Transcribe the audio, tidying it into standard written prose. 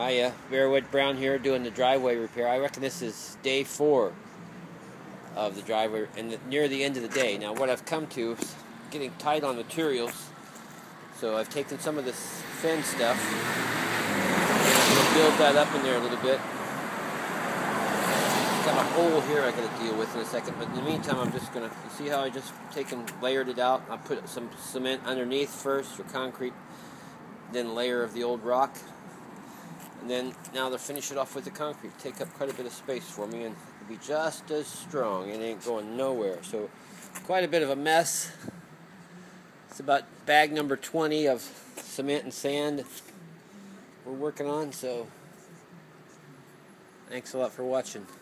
Iya Bearwood Brown here doing the driveway repair. I reckon this is day 4 of the driveway and near the end of the day. Now what I've come to is getting tight on materials, so I've taken some of this thin stuff and we'll build that up in there a little bit. Got a hole here I gotta deal with in a second, but in the meantime I'm just gonna see how I just layered it out. I put some cement underneath first, or concrete, then layer of the old rock, and then now to finish it off with the concrete. Take up quite a bit of space for me and it'll be just as strong. It ain't going nowhere. So quite a bit of a mess. It's about bag number 20 of cement and sand we're working on, so thanks a lot for watching.